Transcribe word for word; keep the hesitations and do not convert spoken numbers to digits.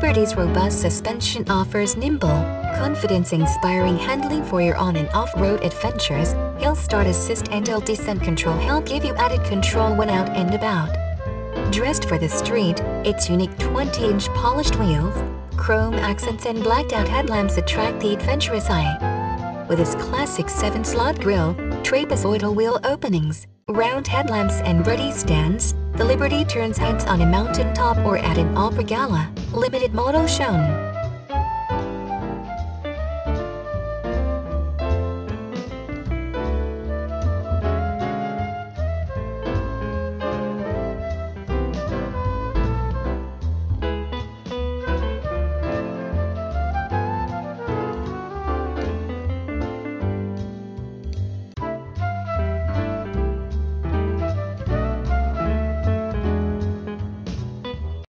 Liberty's robust suspension offers nimble, confidence-inspiring handling for your on- and off-road adventures. Hill Start Assist and Hill Descent Control help give you added control when out and about. Dressed for the street, its unique twenty-inch polished wheels, chrome accents and blacked-out headlamps attract the adventurous eye. With its classic seven-slot grille, trapezoidal wheel openings, round headlamps and ruddy stands, the Liberty turns heads on a mountaintop or at an opera gala. Limited model shown.